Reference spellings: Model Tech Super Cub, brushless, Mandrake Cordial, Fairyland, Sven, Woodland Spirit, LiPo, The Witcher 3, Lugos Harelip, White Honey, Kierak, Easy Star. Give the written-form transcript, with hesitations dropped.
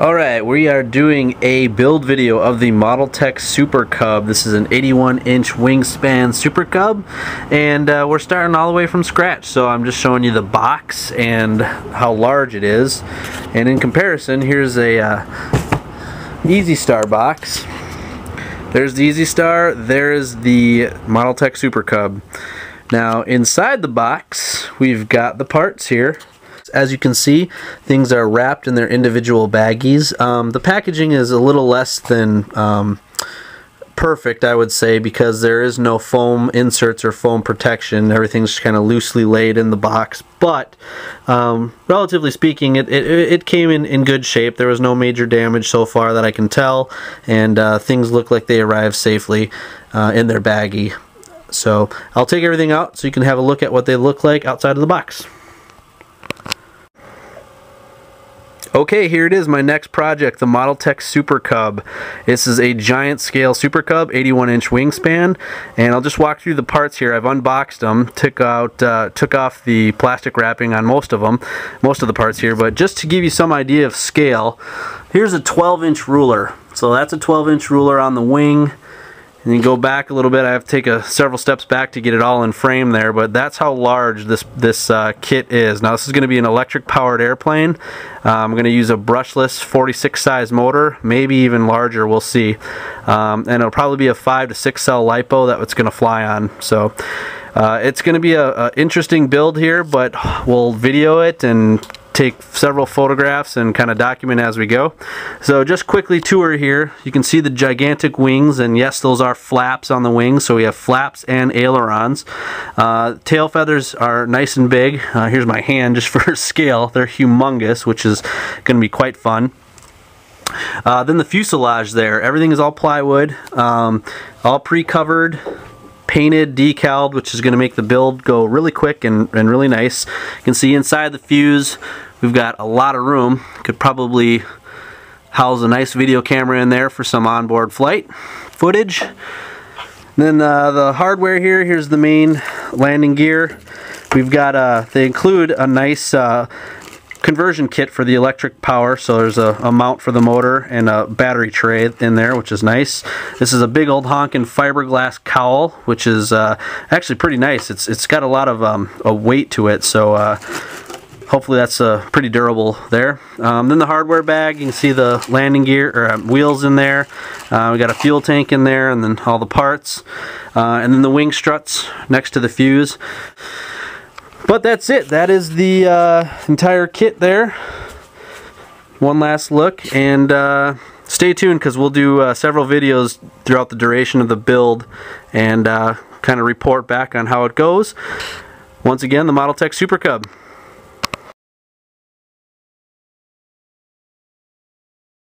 Alright, we are doing a build video of the Model Tech Super Cub. This is an 81-inch wingspan Super Cub, and we're starting all the way from scratch. So I'm just showing you the box and how large it is. And in comparison, here's a Easy Star box. There's the Easy Star, there is the Model Tech Super Cub. Now inside the box, we've got the parts here. As you can see, things are wrapped in their individual baggies. The packaging is a little less than perfect, I would say, because there is no foam inserts or foam protection. Everything's just kind of loosely laid in the box, but relatively speaking, it came in good shape. There was no major damage so far that I can tell, and things look like they arrived safely in their baggie. So I'll take everything out so you can have a look at what they look like outside of the box. Okay, here it is, my next project, the Model Tech Super Cub. This is a giant scale Super Cub, 81-inch wingspan, and I'll just walk through the parts here. I've unboxed them, took off the plastic wrapping on most of the parts here, but just to give you some idea of scale, here's a 12-inch ruler. So that's a 12-inch ruler on the wing. And you go back a little bit, I have to take several steps back to get it all in frame there, but that's how large this kit is. Now this is going to be an electric powered airplane. I'm going to use a brushless 46 size motor, maybe even larger, we'll see. And it'll probably be a 5 to 6 cell LiPo that it's going to fly on. So it's going to be an interesting build here, but we'll video it and take several photographs and kind of document as we go. So just quickly tour here. You can see the gigantic wings, and yes, those are flaps on the wings, so we have flaps and ailerons. Tail feathers are nice and big. Here's my hand just for scale. They're humongous, which is going to be quite fun. Then the fuselage there. Everything is all plywood, all pre-covered, painted, decaled, which is going to make the build go really quick and really nice. You can see inside the fuse, we've got a lot of room. Could probably house a nice video camera in there for some onboard flight footage. And then the hardware here, here's the main landing gear. We've got, they include a nice conversion kit for the electric power, so there's a mount for the motor and a battery tray in there, which is nice. This is a big old honkin' fiberglass cowl, which is actually pretty nice. It's got a lot of a weight to it, so hopefully that's pretty durable there. Then the hardware bag, you can see the landing gear or wheels in there. We got a fuel tank in there, and then all the parts, and then the wing struts next to the fuse. But that's it. That is the entire kit there. One last look, and stay tuned because we'll do several videos throughout the duration of the build and kind of report back on how it goes. Once again, the Model Tech Super Cub.